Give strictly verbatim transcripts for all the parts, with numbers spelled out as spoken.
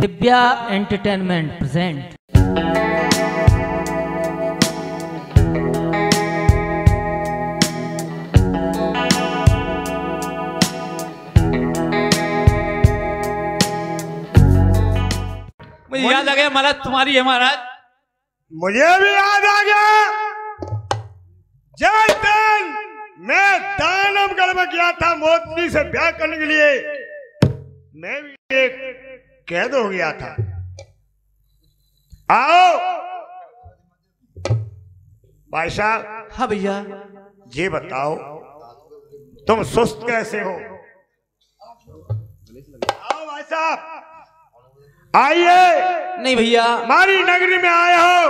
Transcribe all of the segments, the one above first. Divya entertainment present मुझे याद आ गया महाराज, तुम्हारी है महाराज। मुझे भी याद आ गया। जय तन मैं दानवगढ़ में गया था मोतनी से ब्याह करने के लिए। मैं भी एक कैद हो गया था। आओ भाई साहब। हाँ भैया। ये बताओ तुम सुस्त कैसे हो? आओ भाई साहब आइए। नहीं भैया हमारी नगरी में आए हो,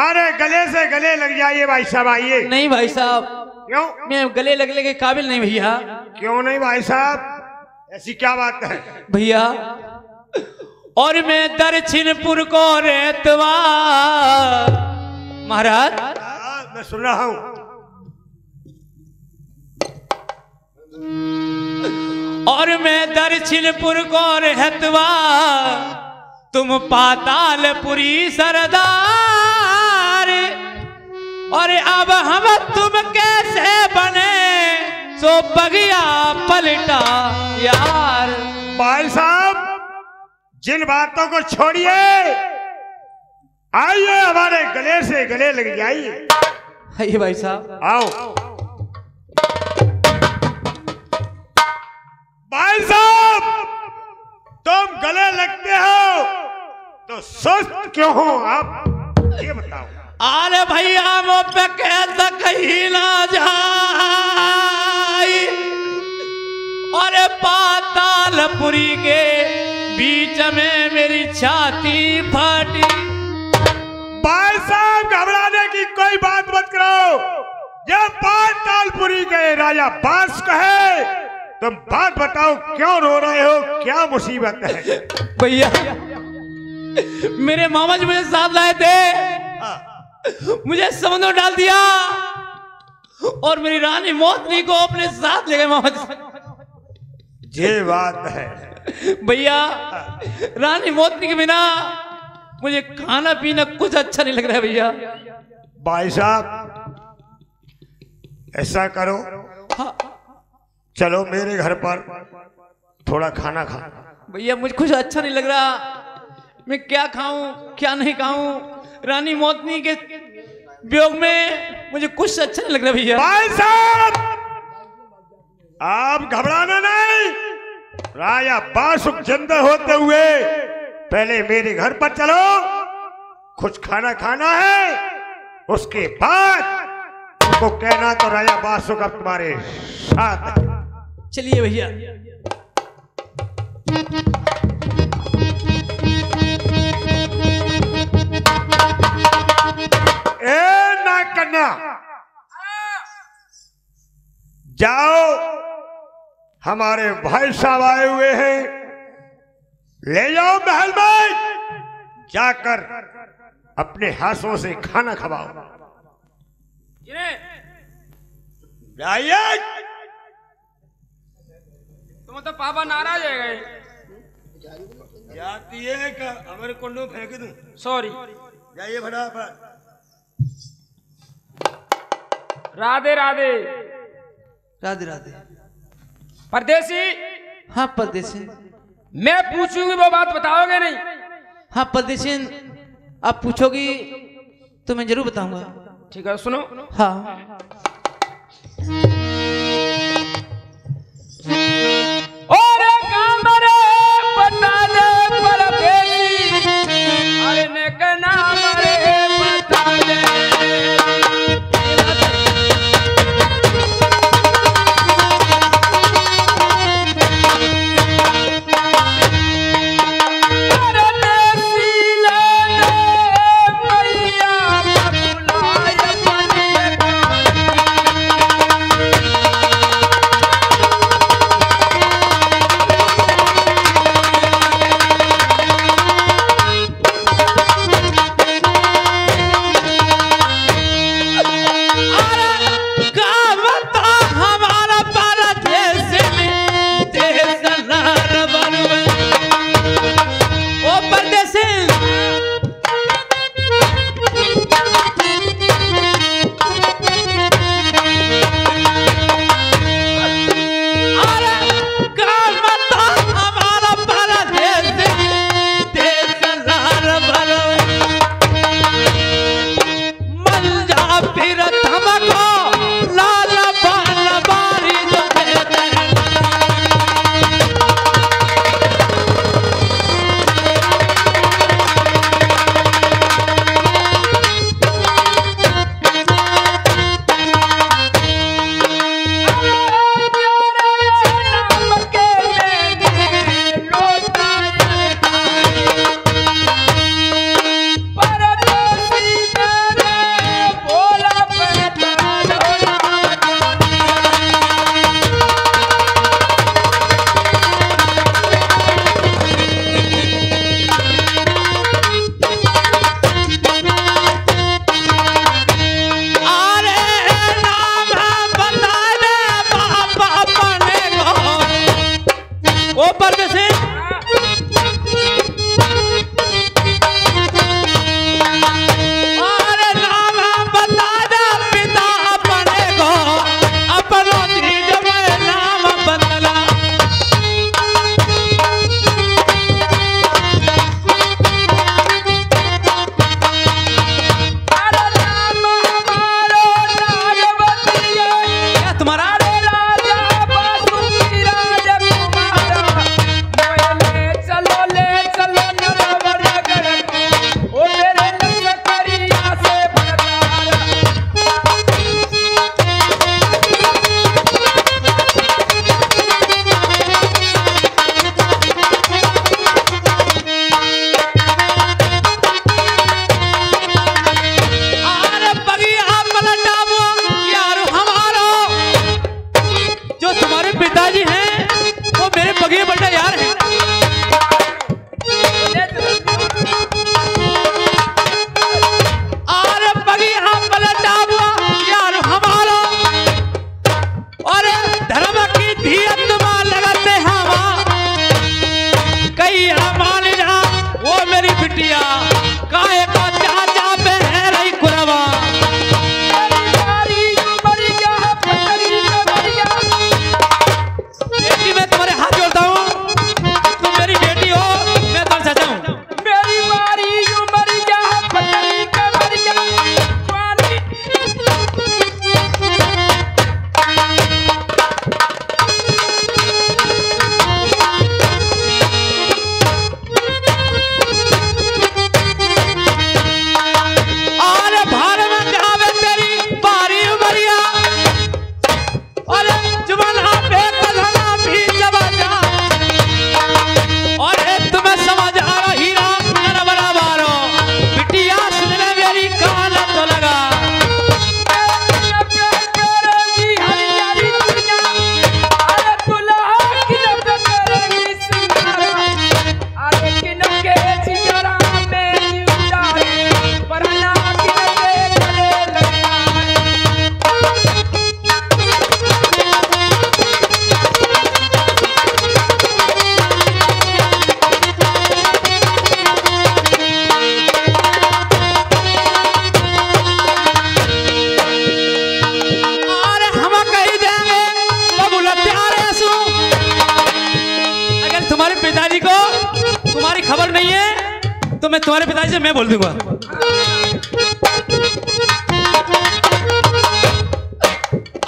मारे गले से गले लग जाइए भाई साहब। आइए। नहीं भाई साहब। क्यों? मैं गले लगने के काबिल नहीं भैया। क्यों नहीं भाई साहब? ऐसी क्या बात है भैया? और मैं दक्षिणपुर को रेतवा महाराज मैं सुन रहा हूँ। और मैं दक्षिणपुर को रेतवा तुम पातालपुरी सरदार। और अब हम तुम कैसे बने सो बगिया पलटा यार। भाई साहब जिन बातों को छोड़िए, आइए हमारे गले से गले लग जाइए। आइए भाई साहब। आओ भाई साहब। तुम गले लगते हो तो सुस्त क्यों हो आप, ये बताओ। अरे भैया वो पे कैसा कहीं ना जाए। और पातालपुरी के बीच में मेरी छाती फटी। भाई साहब घबराने की कोई बात मत करो। ये पातालपुरी के राजा बांस कहे। तुम बात बताओ क्यों रो रहे हो, क्या मुसीबत है? भैया मेरे मामा जी मेरे साथ लाए थे, मुझे समंदर में डाल दिया और मेरी रानी मोतनी को अपने साथ ले गए मामा जी। ये बात है भैया। रानी मोतनी के बिना मुझे खाना पीना कुछ अच्छा नहीं लग रहा है भैया। भाई साहब ऐसा करो। हाँ। चलो मेरे घर पर थोड़ा खाना खा। भैया मुझे कुछ अच्छा नहीं लग रहा। मैं क्या खाऊं क्या नहीं खाऊं? रानी मोतनी के वियोग में मुझे कुछ अच्छा नहीं लग रहा भैया। भाई साहब आप घबराना नहीं। राजा बासुक जिंदा होते हुए पहले मेरे घर पर चलो, कुछ खाना खाना है, उसके बाद तुमको कहना तो राजा बासुक अब तुम्हारे साथ। चलिए भैया। ए ना कन्या जाओ, हमारे भाई साहब आए हुए हैं, ले जाओ महल में जाकर अपने हाथों से खाना खवाओ। जाइए। तुम तो पापा नाराज है गए जाती है का अमर कुंडू फेंक दूं। सॉरी। जाइए फटाफट। राधे राधे। राधे राधे। परदेसी। हाँ परदेसी। मैं पूछूंगी वो बात बताओगे नहीं? हाँ परदेसी आप पूछोगी तो मैं जरूर बताऊंगा। ठीक है सुनो। हाँ और कामरे बता दे परदेसी। अरे ने कहना मरे बता दे। ओ परदेशी तो मैं तुम्हारे पिताजी से मैं बोल दूंगा।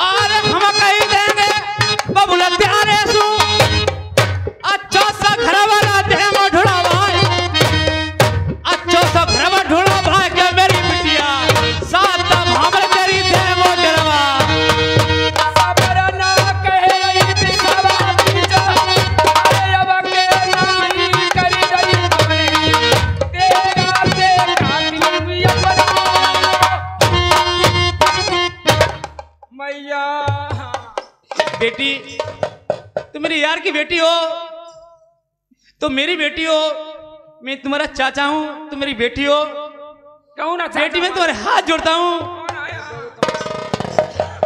अरे हम कहीं देंगे बबुला प्यारे सु अच्छा सा घरवा लाते हैं वो ढूंढा भाई अच्छा सा घरवा ढूंढा भाई क्या मेरी बिटिया साथ हम तेरी थे वो डरवा सबरना कहे रही पिसवा पिचा अरे अब के नहीं करी रही हमने बेटी तुम मेरी यार की बेटी हो तुम मेरी बेटी हो मैं तुम्हारा चाचा हूँ तुम मेरी बेटी हो कहूँ ना बेटी मैं तुम्हारे हाथ जोड़ता हूँ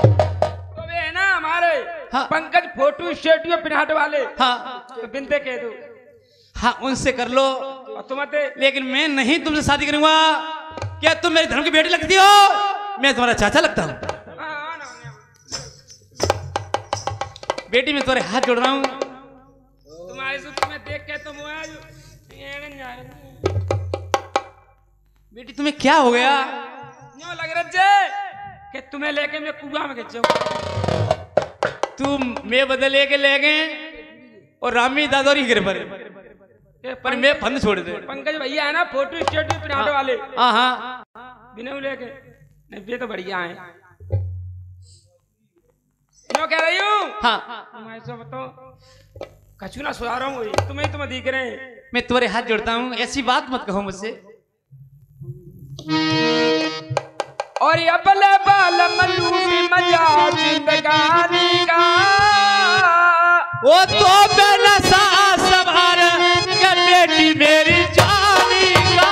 तो वे है ना हमारे हाँ। पंकज फोटो स्टूडियो पिनहट वाले हाँ तो बिनते कह दो हाँ उनसे कर लो तुम लेकिन मैं नहीं तुमसे शादी करूंगा क्या तुम मेरे धर्म की बेटी लगती हो मैं तुम्हारा चाचा लगता हूँ बेटी मैं तुम्हारे हाथ जोड़ रहा हूँ तुम्हारे से तुम्हें देख के तो बेटी तुम्हें क्या हो गया न्यू लग रहा कि तुम्हें लेके मैं कुआ में खींचूंगा तुम मैं बदले के ले गए और रामी दादोरी गिर पड़े पर मैं फंद छोड़ दे पंकज भैया है ना फोटो स्टूडियो बनाने वाले हाँ हाँ बिना लेके नहीं तो बढ़िया है मैं कह रही हूँ हाँ मैं सब बताओ कचूना सुना रहा हूँ तुम्हें तुम्हें दिख रहे हैं मैं तुम्हारे हाथ जोड़ता हूँ ऐसी बात मत कहो मुझसे और अबले बाल मलूटी मजा जिंदगानी का वो तो बेनसा सवार के बेटी मेरी जानी का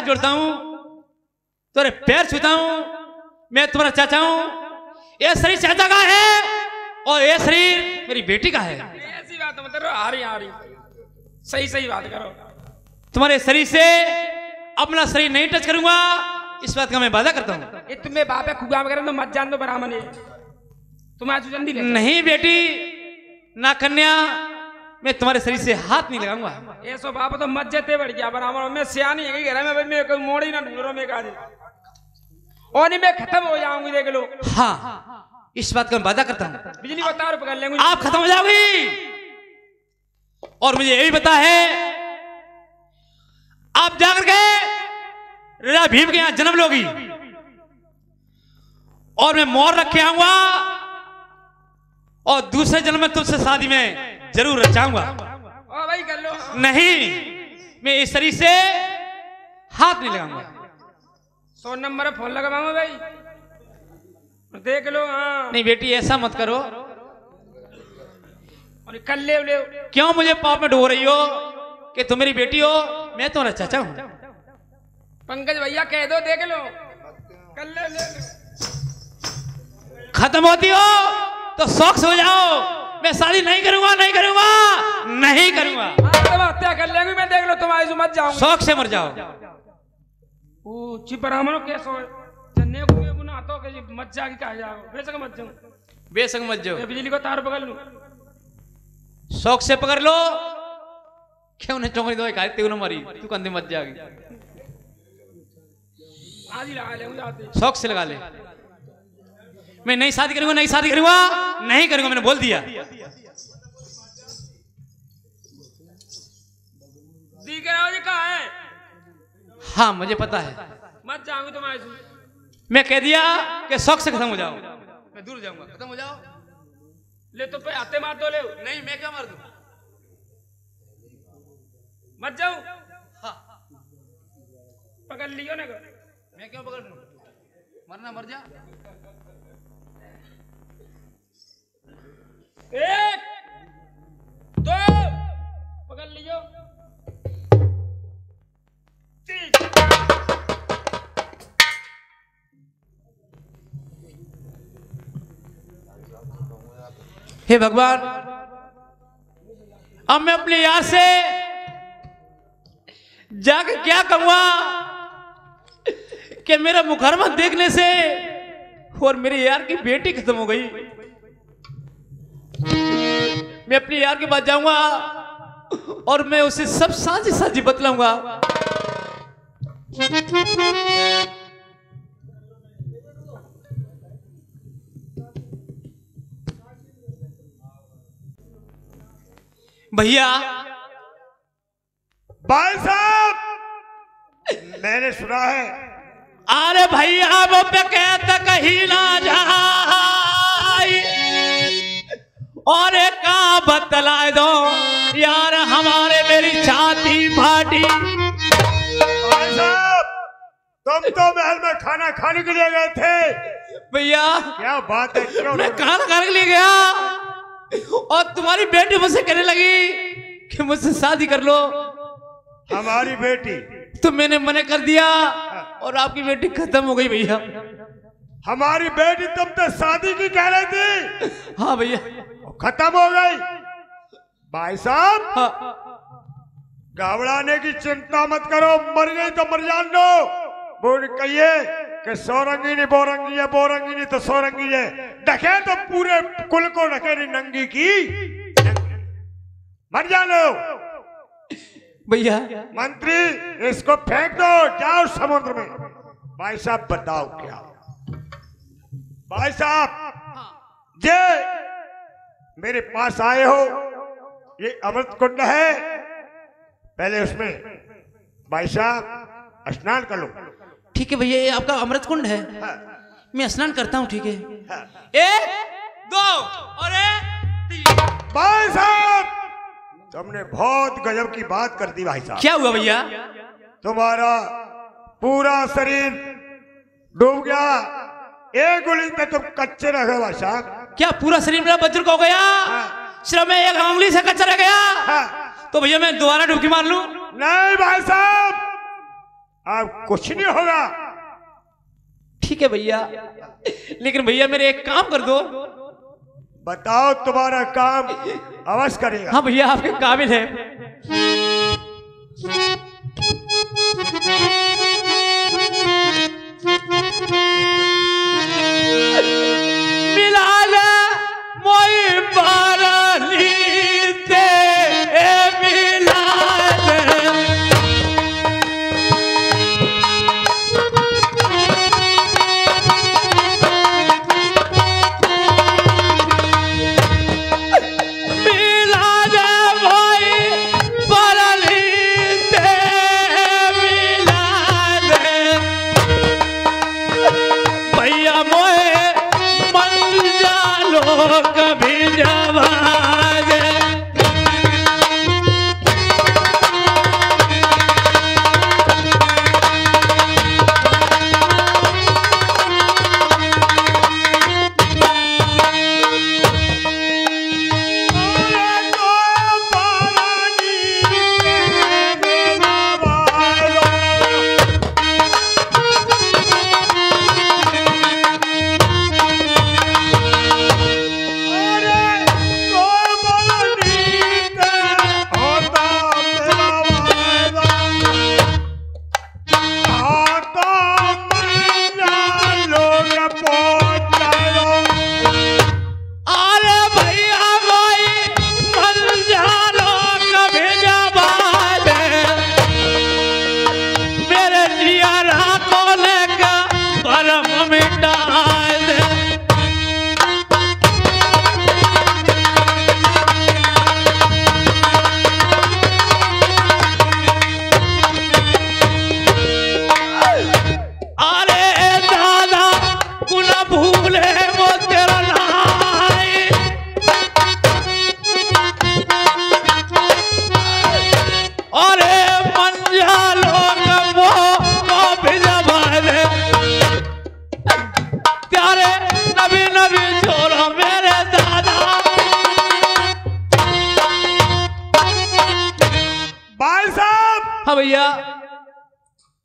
हाथ जोड़ता हूं, तुम्हारे पैर छूता हूं, मैं तुम्हारा चाचा हूं। ये शरीर चाचा का है और ये शरीर मेरी बेटी का है। ऐसी बात मत करो, आ रही आ रही सही सही बात करो। तुम्हारे शरीर से अपना शरीर नहीं टच करूंगा, इस बात का मैं वादा करता हूँ। ये तुम्हें बाप है खुगा वगैरह तो मत जान दो ब्राह्मण है तुम्हारा। नहीं बेटी ना कन्या, मैं तुम्हारे शरीर से हाथ नहीं लगाऊंगा। ये सो बाप तो मत जाते बढ़ गया बराबर। मैं सियानी है कि मैं मैं कोई मोड़ ही ना ढूंढ रहा, मैं कहा और नहीं मैं खत्म हो जाऊंगी देख लो। हाँ इस बात का मैं वादा करता हूँ। बिजली बता पकड़ लेंगे आप, खत्म हो जाओगी। और मुझे ये भी पता है आप जाकर के राजा भीम के यहाँ जन्म लोगी और मैं मोर रख के आऊंगा और दूसरे जन्म में तुमसे शादी में जरूर रचाऊंगा। ओ भाई कर लो। नहीं मैं इस शरीर से हाथ नहीं लगाऊंगा। सौ नंबर फोन लगाऊंगा भाई देख लो। हाँ नहीं बेटी ऐसा मत करो। और कर ले, ले क्यों मुझे पाप में डूब रही हो कि तुम मेरी बेटी हो, मैं तुम्हारा चाचा हूँ। पंकज भैया कह दो देख लो कर ले, ले, ले। खत्म होती हो तो शौक से हो जाओ। मैं शादी नहीं करूंगा, नहीं करूंगा, नहीं करूंगा। आत्महत्या कर लेंगी मैं देख लो। तुम्हारी जो मत जाऊंगा, शौक से मर जाओ। ओ चिपरामनो कैसो जन्ने को ये बुना तो के मत जागी कहा जाओ। बेशक मत जाओ, बेशक मत जाओ। बिजली को तार पकड़ लो, शौक से पकड़ लो। क्यों ने चोंगरी दो काहे तेनु मरी तू कंधे मत जागी। आज ही लगा लेंगे आते, शौक से लगा ले। मैं नहीं शादी करूंगा, नहीं शादी करूंगा, नहीं करूंगा, मैंने बोल दिया। जी कहा है? हाँ मुझे पता है। मत जाऊंगी तुम्हारे से, मैं कह दिया कि शौक से खत्म हो जाओ। मैं दूर जाऊंगा, खत्म हो जाओ। ले तो पे आते मार दो ले। नहीं मैं क्या मार दूं, मत जाओ। हाँ। पकड़ लियो ना, मैं क्यों पकड़ लूं, मरना मर जा। एक दो पकड़ लियो, तीन। हे भगवान, अब मैं अपने यार से जाकर क्या कहूंगा कि मेरा मुकरमा देखने से और मेरे यार की बेटी खत्म हो गई। मैं अपने यार के पास जाऊंगा और मैं उसे सब साझी साझी बतलाऊंगा। भैया भाई साहब मैंने सुना है। अरे भैया वो पे कहता कहीं ना जा और का बतला दो यार हमारे, मेरी छाती फाटी। तुम तो महल में खाना खाने के लिए गए थे। भैया क्या बात है, क्या मैं खाना खाने के लिए गया और तुम्हारी बेटी मुझसे कहने लगी कि मुझसे शादी कर लो। हमारी बेटी तो मैंने मना कर दिया और आपकी बेटी खत्म हो गई। भैया हमारी बेटी तुमसे शादी की कह रही थी। हाँ भैया खत्म हो गई। भाई साहब हाँ। घबराने की चिंता मत करो, मर गई तो मर जान दो। बोल कहिए कि सोरंगी ने बोरंगी है, बोरंगी ने तो सोरंगी है, ढके तो पूरे कुल को ढके नहीं नंगी की, मर जानो। भैया मंत्री इसको फेंक दो, जाओ समुद्र में। भाई साहब बताओ क्या, भाई साहब जे मेरे पास आए हो ये अमृत कुंड है, पहले उसमें भाई साहब स्नान कर लो। ठीक है भैया ये आपका अमृत कुंड है। हाँ। मैं स्नान करता हूँ। ठीक है। हाँ। एक दो और तीन। भाई साहब तुमने बहुत गजब की बात कर दी। भाई साहब क्या हुआ भैया? तुम्हारा पूरा शरीर डूब गया, एक गुली पे तुम कच्चे रह गए। भाई साहब क्या पूरा शरीर मेरा बजुर्ग हो गया? हाँ। सिर्फ मैं एक अंगुली से कच्चा रह गया। हाँ। तो भैया मैं दोबारा डुबकी मार लूं? नहीं भाई साहब अब कुछ नहीं होगा। ठीक है भैया, लेकिन भैया मेरे एक काम कर दो। बताओ, तुम्हारा काम अवश्य करेगा। हाँ भैया, आपके काबिल है। मिलाला मोई बाराली ते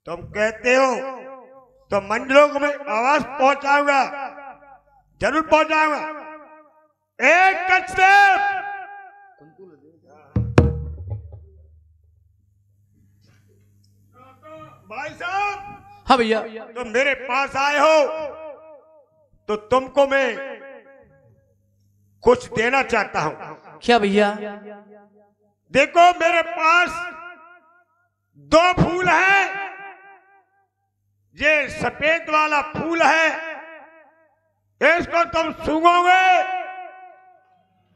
तुम कहते हो तो मंडलों को मैं आवाज पहुंचाऊंगा, जरूर पहुंचाऊंगा। एक कच से भाई साहब। हाँ भैया, तुम मेरे पास आए हो तो तुमको मैं कुछ देना चाहता हूं। क्या भैया? देखो, मेरे पास दो फूल हैं। ये सफेद वाला फूल है, इसको तुम सूंघोगे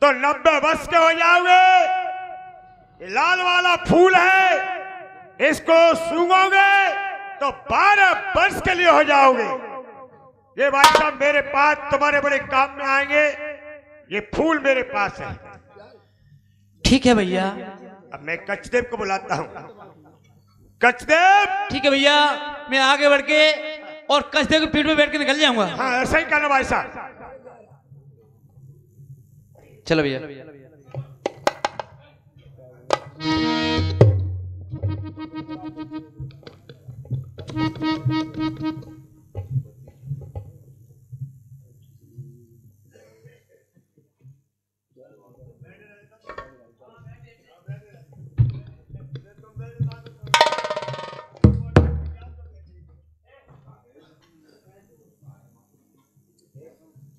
तो नब्बे वर्ष के हो जाओगे। लाल वाला फूल है, इसको सूंघोगे तो बारह वर्ष के लिए हो जाओगे। ये भाई साहब मेरे पास तुम्हारे बड़े काम में आएंगे, ये फूल मेरे पास है। ठीक है भैया, अब मैं कचदेव को बुलाता हूँ। कचदेव। ठीक है भैया, मैं आगे बढ़ के और कचदेव की पीठ पे बैठ के निकल जाऊंगा। हाँ, ऐसा ही करना भाई साहब। चलो भैया।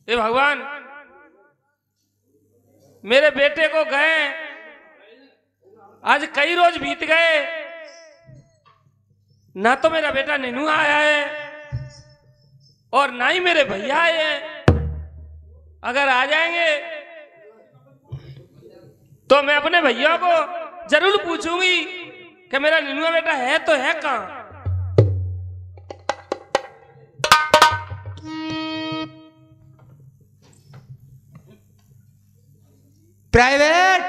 हे भगवान, मेरे बेटे को गए आज कई रोज बीत गए, ना तो मेरा बेटा नैनू आया है और ना ही मेरे भैया आए हैं। अगर आ जाएंगे तो मैं अपने भैया को जरूर पूछूंगी कि मेरा नैनू बेटा है तो है कहाँ। प्राइवेट।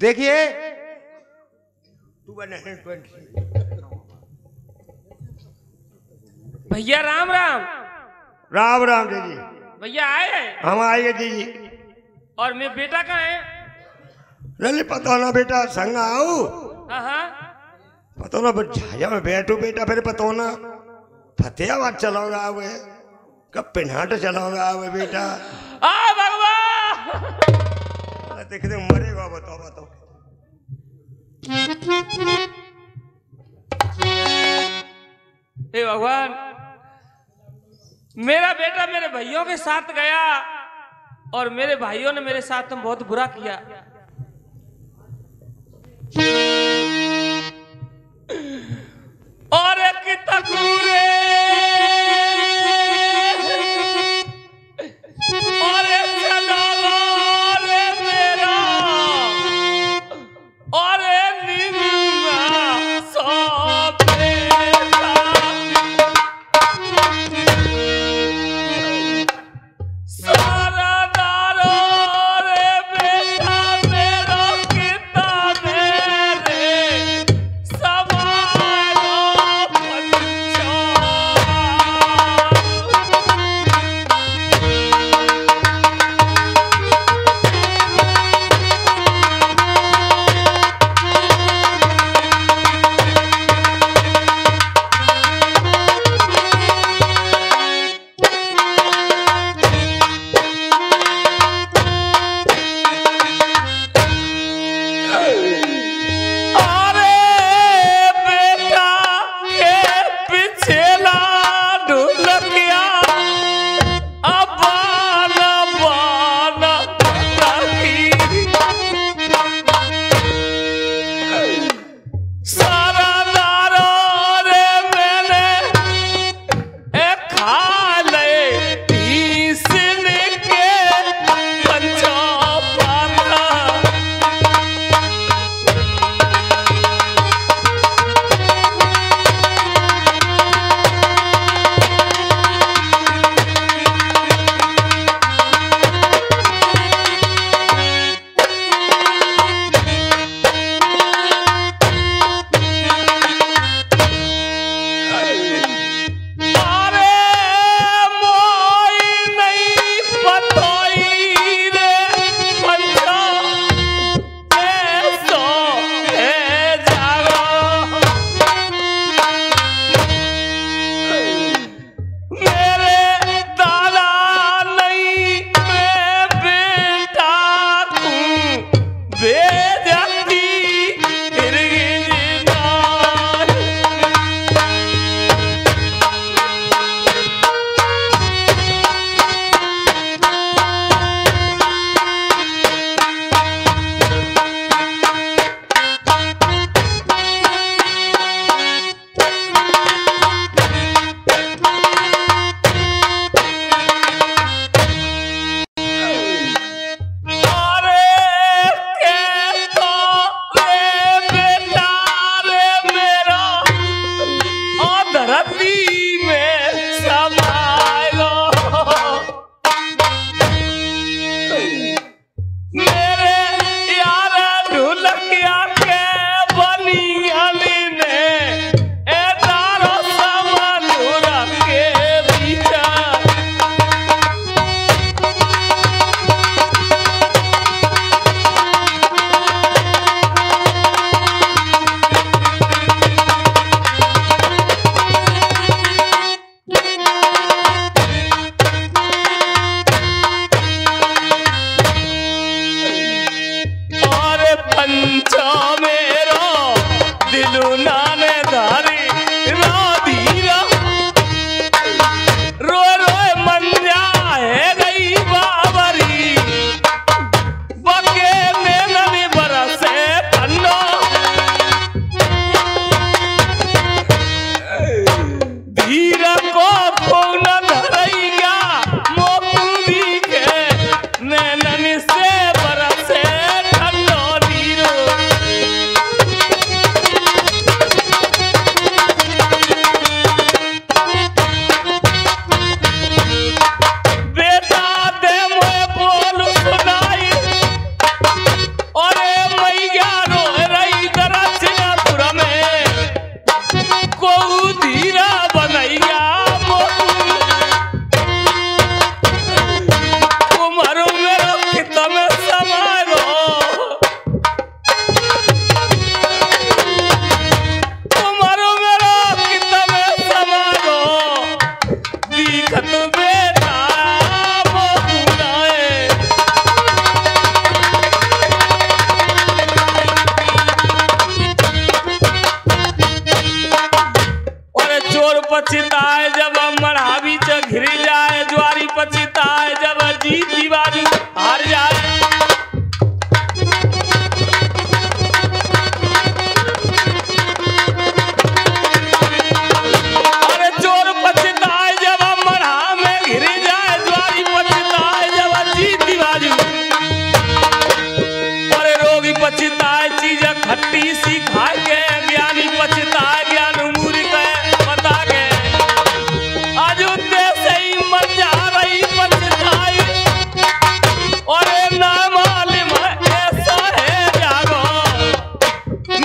देखिए, भैया राम राम। राम राम दीदी। भैया आए हैं? हम आए हैं दीदी। और मैं बेटा कहाँ है? लली पता ना बेटा संग आओ। हाँ पता ना झाया में बैठो बेटा फिर पता ना फतेहाबाद चलाओगा वे कब पिन्हाट चलाओगा वे बेटा आ भगवान देख दे मरेगा बताओ बताओ हे भगवान मेरा बेटा मेरे भाइयों के साथ गया और मेरे भाइयों ने मेरे साथ तुम बहुत बुरा किया। और एक तकूरे और एक जलाल मेरा और एक निमा सब पछताए चीज खट्टी सी खा के ज्ञानी पछताए ज्ञान मूरी के बता के आज से ही मर जा रही पछताए और ना मालूम ऐसा है यारो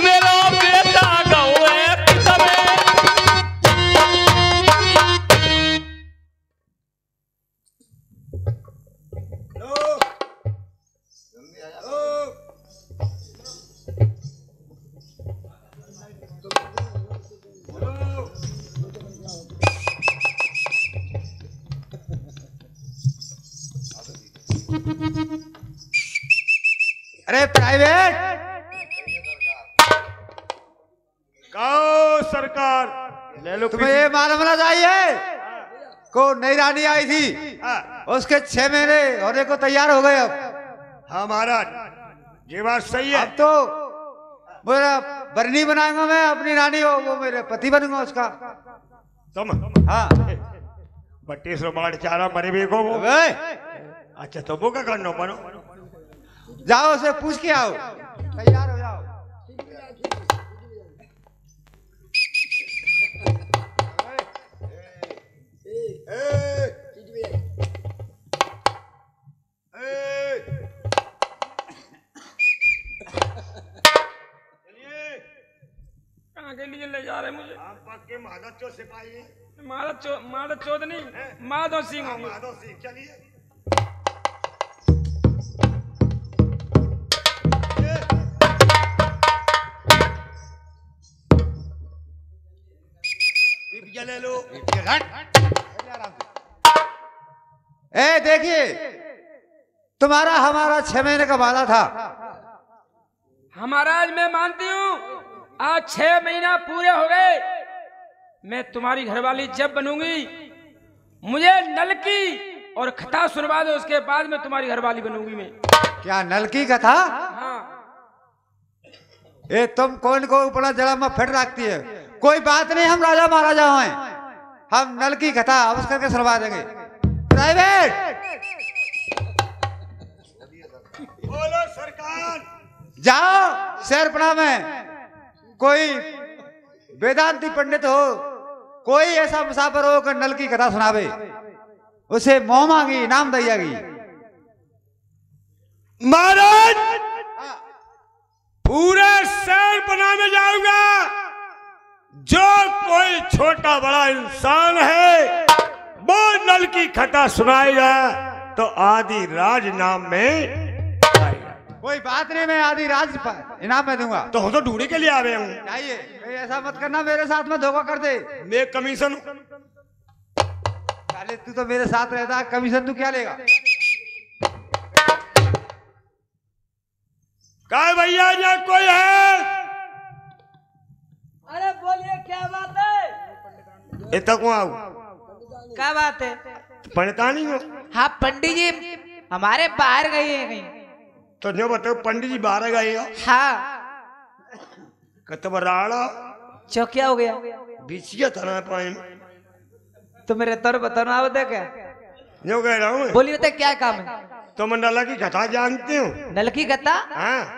मेरा बेटा गौए कितने अरे प्राइवेट गाँव सरकार ले लो तुम्हें ये मालूम ना चाहिए को नई रानी आई थी उसके छह महीने होने को तैयार हो गए। अब हाँ महाराज ये बात सही है। अब तो मेरा बरनी बनाऊंगा मैं अपनी रानी हो वो मेरे पति बनूंगा उसका। तुम हाँ बट्टी सो मार चारा मरे भी को अच्छा तो वो क्या करना बनो जाओ उसे पूछ के आओ तैयार हो जाओ। कहाँ के लिए ले जा रहे मुझे? आप पक्के माधव चो सिपाही माधव चो माधव चौध नहीं माधव सिंह माधव सिंह चलिए ले लो। ए देखिए तुम्हारा हमारा छह महीने का वादा था। हमारा आज मैं मानती हूँ आज छह महीना पूरे हो गए। मैं तुम्हारी घरवाली जब बनूंगी मुझे नल की और कथा सुनवा दो उसके बाद मैं तुम्हारी घरवाली बनूंगी। मैं क्या नल की कथा? हाँ। ए तुम कौन को उपड़ा जला में फट रखती है? कोई बात नहीं हम राजा महाराजा हैं हम नल की कथा अवश्य करके सुनवा देंगे। प्राइवेट बोलो सरकार जाओ शहरपना में कोई वेदांती पंडित हो कोई ऐसा मुसाफिर हो कर नल की कथा सुनावे उसे मोह मांगी इनाम दियागी। महाराज पूरे शहरपना में जाऊंगा जो कोई छोटा बड़ा इंसान है वो नल की कथा सुनाएगा तो आदि राज नाम में कोई बात नहीं मैं आदि राज इनाम में दूंगा। तो हम तो ढूंढी के लिए आ रहे हूँ ऐसा मत करना मेरे साथ में धोखा कर दे। मैं कमीशन पहले तू तो मेरे साथ रहता कमीशन तू क्या लेगा? काय भैया यहाँ कोई है? अरे बोलिए क्या बात है? क्या बात है? पंडितानी हो? हाँ पंडित जी हमारे बाहर गए हैं कहीं। तो जो बताओ पंडित जी बाहर गए हो? हाँ। कतबराड़ा चो क्या हो गया? बीचिया थाना पाए तो मेरे तौर बताओ ना होता क्या? जो कह रहा हूँ बोलिए तो क्या काम है? तो मैं नल की कथा जानती हूँ। नल की कथा? हाँ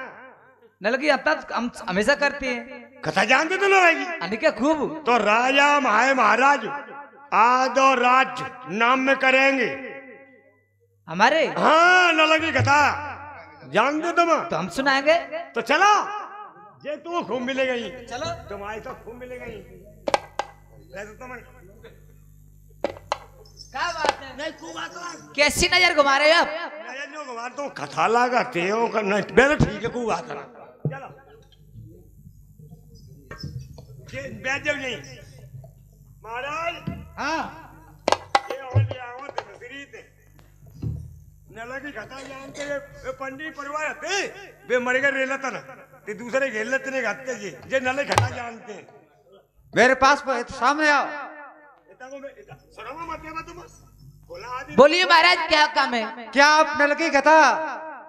नल की कथा हम हमेशा करती है। कथा जानते तो ना खूब तो राजा महाय महाराज आदो राज नाम में करेंगे हमारे। हाँ न लगी कथा जानते तुम तो हम सुनाएंगे। तो चलो ये तू खूब मिलेगा ही चलो तुम्हारी तो खूब मिलेगा ही क्या बात है? नहीं खूब बात कैसी नजर घुमा रहे आप? नजर जो घुमा तुम कथा लागा ते हो ठीक है खूब आता चलो नहीं महाराज। हाँ नला की कथा जानते ये पंडित परिवार थे वे मरे गए रेलता ना ते दूसरे घेर लेते नहीं खाते जी जे नला की कथा जानते मेरे पास सामने आओ। बोलिए महाराज क्या काम है? क्या आप नल की कथा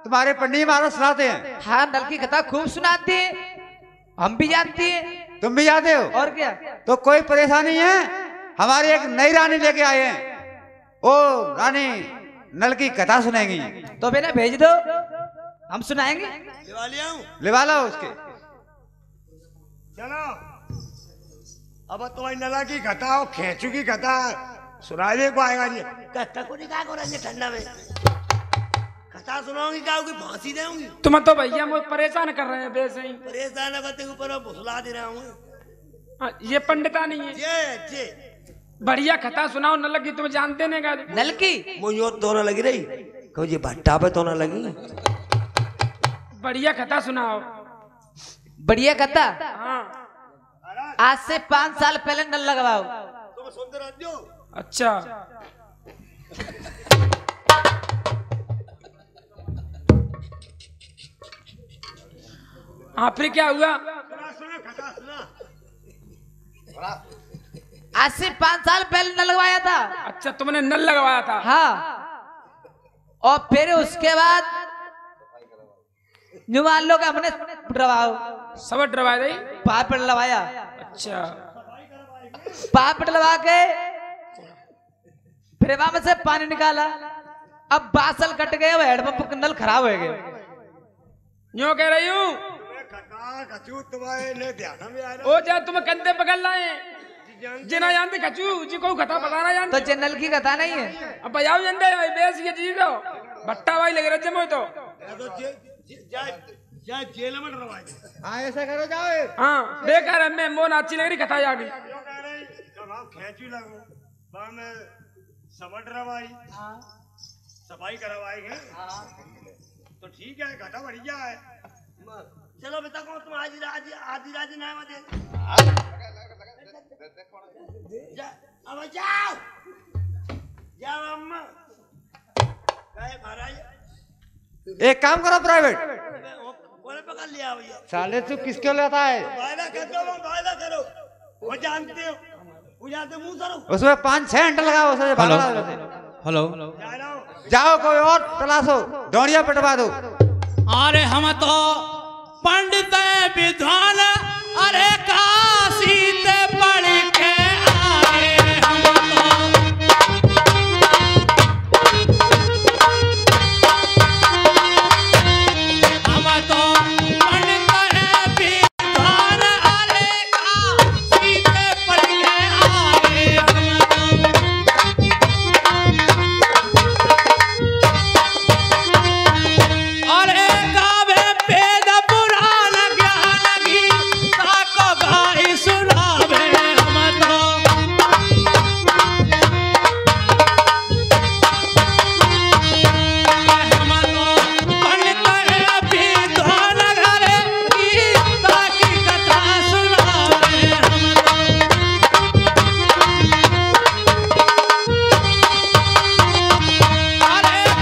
तुम्हारे पंडित महाराज सुनाते हैं? हाँ नल की कथा खूब सुनाते हैं हम भी जानते हैं तुम भी जाते हो और क्या तो कोई परेशानी है। हमारी एक नई रानी लेके आए हैं ओ रानी नल की कथा सुनेगी तो बेटा भेज दो। हम सुनाएंगे, लेवा लिया हूँ, लेवा लो उसके। चलो अब तो नला की कथा हो, खेचू की कथा सुना दे को आएगा जी। कथा को निकाल को रंजे ठंडा में कथा सुनाऊंगी, क्या होगी, फांसी देऊंगी। तुम तो भैया मुझे परेशान कर रहे हैं, वैसे ही परेशान है ऊपर भुसला दे रहा हूँ। ये पंडिता नहीं है ये जी। बढ़िया कथा सुनाओ, न लगी तुम जानते नहीं का नल की मुझे तो न लगी रही कहो जी भट्टा पे तो न लगी। बढ़िया कथा सुनाओ, बढ़िया कथा। हाँ। आज से पाँच साल पहले नल लगवाओ तुम सुनते रहते हो। अच्छा हाँ फिर क्या हुआ, कथा सुना। आज से पाँच साल पहले नल लगवाया था। अच्छा तुमने नल लगवाया था। हाँ और फिर उसके बाद नुमान लोग हमने डरवाओ सब डरवा रही पापड़ लगाया। अच्छा पापड़ लगा के फिर वहां से पानी निकाला, अब बासल कट गए, वो हेडपंप नल खराब हो गए। यूं कह रही हूँ ओ जा तुम कंधे पकड़ लाए जिना जानते कचू जी को कथा बताना जानते तो चैनल की कथा नहीं है। अब बजाओ जानते बेस ये जी को भट्टा भाई लग रहा है मुझे तो जा जा जेल में डरवाए। हां ऐसा करो जाओ। हां बेकार है, मैं मोन अच्छी लग रही कथा आ गई। जब आप खेची लगो बा मैं समझ रवाई। हां सफाई करवाए हैं। हां तो ठीक है कथा बढ़िया है। चलो बेटा को तुम आज आज आधी रात ना मत जा, अब जाओ जाओ अम्मा। एक काम करो प्राइवेट पकड़ लिया भैया साले तू किसके लेता है। वायदा करो, वायदा करो, वो जानते हो वो जानते मुंह सरो उसमें पाँच छह घंटा लगाओ उसे भागला देते। हेलो जाओ कोई और तलाशो, डोरिया पटवा दो। अरे हम तो पंडित विद्वान अरे काशी ते पढ़ के आए हम तो। हम तो पंडित विद्वान अरे काशी ते पढ़ के आए हम तो। अरे काव्य वेद पुराण ज्ञान की ताको गाई सुनावे हम तो। हम तो पंडित विद्वान अरे गीता की कथा सुनावे हम तो। अरे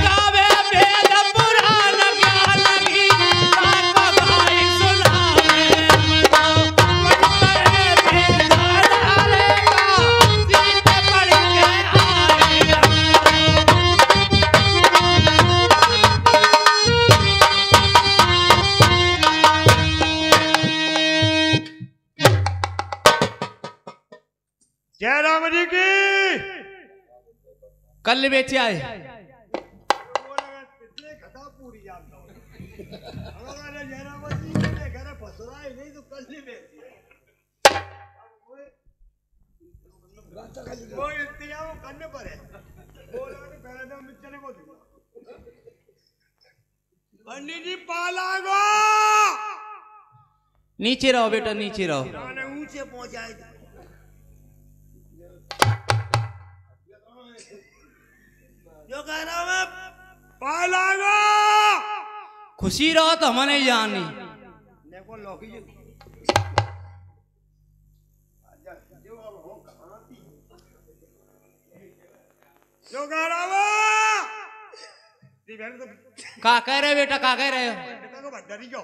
काव्य वेद पुराण ज्ञान की ताको गाई सुनावे हम तो। पंडित विद्वान अरे काशी ते पढ़ के आए हम तो। जय राम जी की। कल बेचे आए कथा पूरी जानता हूँ। हमारा जय राम जी के घर फसरा ही नहीं तो कल नहीं बेची है। वो इंतजाम करने पर है, वो लड़के पहले तो मिचने को दिया। पंडित जी पाला गो नीचे रहो बेटा नीचे रहो। मैंने ऊंचे पहुंचाए थे। जो कह रहा हूँ मैं पाला गो खुशी रहो तो हमने जानी। देखो लौकी जी अच्छा, जो अब हो कहाँ थी? जो कह रहा हूँ मैं, ये मैंने तो का कह रहे हो बेटा का कह रहे हो बेटा को बदला नहीं क्यों?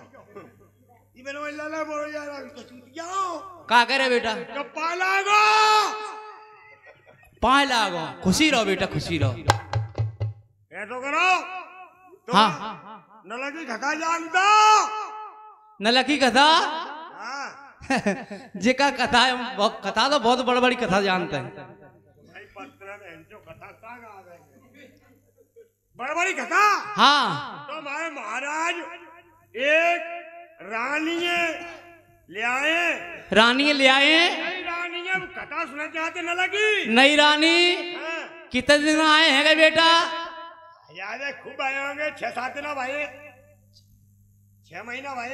ये मैंने वो लाला बोलो यार अभी तो छूट गया हूँ। का कह रहे हो बेटा जो पाला गो पाए लागो खुशी रहो बेटा खुशी रहो। ये तो करो तो हाँ नल की कथा जानता नल की कथा। हाँ जेका कथा है बहुत- कथा तो बहुत बड़ बड़ी कथा जानते हैं। भाई पत्र में जो कथा का आ गए बड़बड़ी कथा। हाँ तो हमारे महाराज एक रानी ले आए, रानी ले आए, रानी कथा सुना चाहते न लगी नहीं रानी। हाँ। कितने दिन आए हैं बेटा? याद है खूब आए होंगे, छह सात दिन भाई, छह महीना भाई।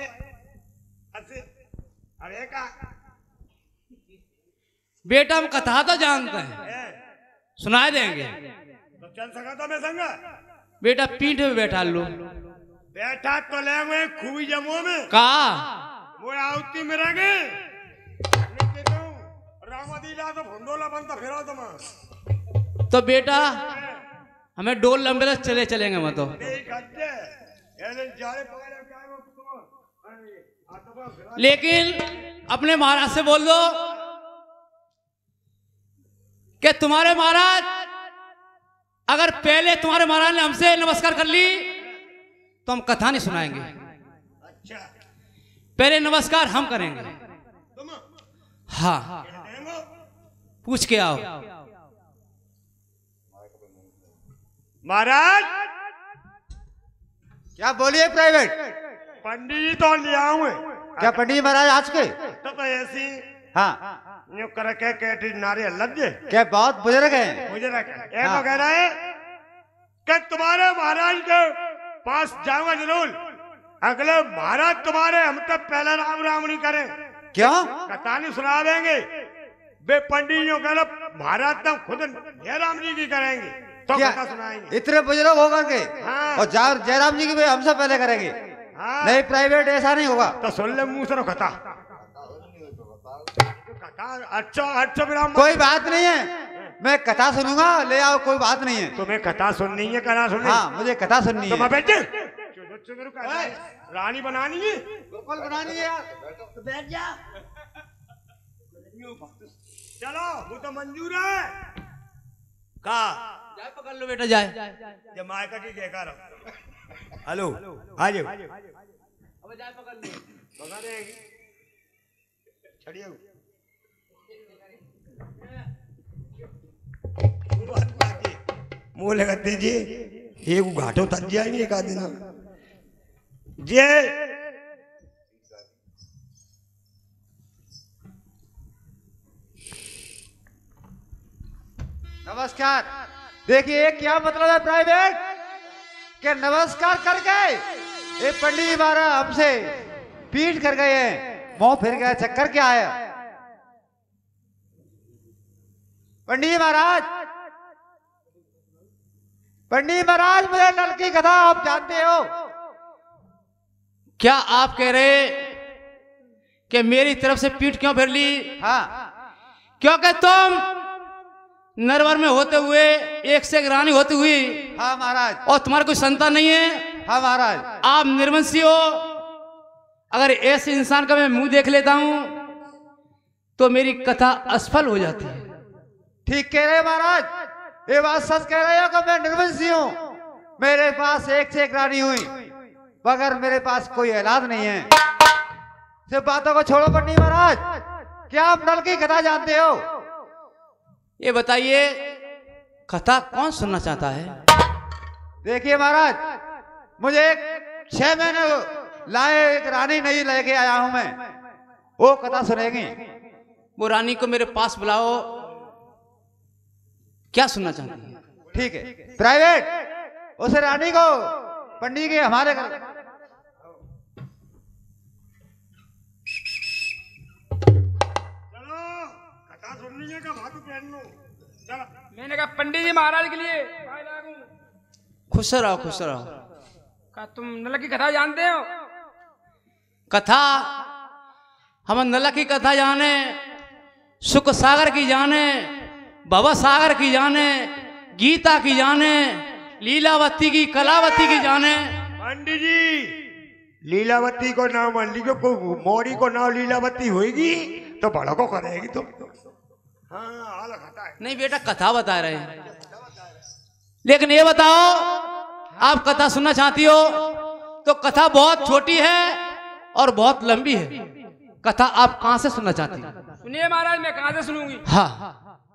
अरे का बेटा हम कथा तो जानते हैं, सुनाए देंगे। तो चल सका था मैं संग बेटा? पीठ में बैठा लो, बैठा तो ले मैं खूबी जमो में का वो आउती मेरा के रामदीला तो भंडोला बनता फिरा तुम। तो बेटा हमें डोल लंबे तक चले चलेंगे मतो लेकिन अपने महाराज से बोल दो कि तुम्हारे महाराज अगर पहले तुम्हारे महाराज ने हमसे नमस्कार कर ली तो हम कथा नहीं सुनाएंगे। अच्छा पहले नमस्कार हम करेंगे। हाँ पूछ के आओ महाराज। क्या बोलिए प्राइवेट पंडित जी तो ले आऊं। क्या पंडित जी महाराज आज के तो ऐसी? हाँ न्यू कर के कैटी नारे लगे क्या बहुत बुजुर्ग है, बुजुर्ग है। हाँ। कह रहा है कि तुम्हारे महाराज के पास जाऊंगा जरूर, अगले महाराज तुम्हारे हम तक पहले राम राम नहीं करें। क्या कथा नहीं सुना देंगे वे पंडित जी कह रहे महाराज तब खुद जयराम जी की करेंगे तो कथा सुनाएंगे। इतने बुजुर्ग होगा के? हाँ। और जयराम जी की भाई हमसे पहले करेंगे? हाँ। नहीं प्राइवेट ऐसा नहीं होगा। तो सुन ले मुँह से कथा। अच्छा अच्छा कोई बात नहीं है, मैं कथा सुनूंगा, ले आओ कोई बात नहीं है। तुम्हें कथा सुननी है? कथा सुन। हाँ मुझे कथा सुननी है। रानी बनानी है, गोपाल बनानी है यार। तो बैठ जा। चलो वो तो मंजूर है का जाए पकड़ लो बेटा जाए जमायका की देखा रहो। हेलो आ जाओ अब जाए पकड़ लो पकड़ छड़ियो मोले करते जी ये घाटो तक जाएंगे एक आदि ना जे नमस्कार। देखिए क्या मतलब है प्राइवेट के नमस्कार कर गए, ये पंडित महाराज हमसे पीठ कर गए हैं, मोह फिर गया, चक्कर क्या आया? पंडित महाराज पंडित महाराज मुझे नल की कथा आप जानते हो? क्या आप कह रहे कि मेरी तरफ से पीठ क्यों फेर ली? हाँ क्योंकि तुम नरवर में होते हुए एक से एक रानी होती हुई। हाँ महाराज। और तुम्हारा कोई संतान नहीं है? हाँ महाराज। आप निर्वंशी हो, अगर ऐसे इंसान का मैं मुंह देख लेता हूं तो मेरी कथा असफल हो जाती है। ठीक कह रहे महाराज, ये बात सच कह रहे हो कि मैं निर्वंशी हूं, मेरे पास एक से एक रानी हुई मगर मेरे पास कोई औलाद नहीं है। सिर्फ बातों को छोड़ो पंडित महाराज, क्या आप नल की कथा जानते हो? ये बताइए कथा कौन सुनना चाहता है? देखिए महाराज मुझे छह महीने लाए एक रानी नहीं लेके आया हूं मैं, वो कथा सुनेगी। वो रानी को मेरे पास बुलाओ, क्या सुनना चाहती है? ठीक है प्राइवेट उस रानी को पंडित के हमारे घर। चलो कथा सुननी है का भातू पहन लो। चलो मैंने कहा पंडित जी महाराज के लिए खुश रहो, खुश रहो। का तुम नल की कथा जानते हो? कथा हम नल की कथा जाने, सुख सागर की जाने, भव सागर की जाने, गीता की जाने, लीलावती की, कलावती की जाने। पंडित जी लीलावती को नाम मान लीजिए, को मोरी को नाम लीलावती होगी तो बड़ों को करेगी तो। हाँ नहीं बेटा कथा बता रहे हैं, लेकिन ये बताओ आप कथा सुनना चाहती हो तो कथा बहुत छोटी है और बहुत लंबी है, कथा आप कहाँ से सुनना चाहती हैं? सुनिए महाराज मैं कहाँ से सुनूंगी। हाँ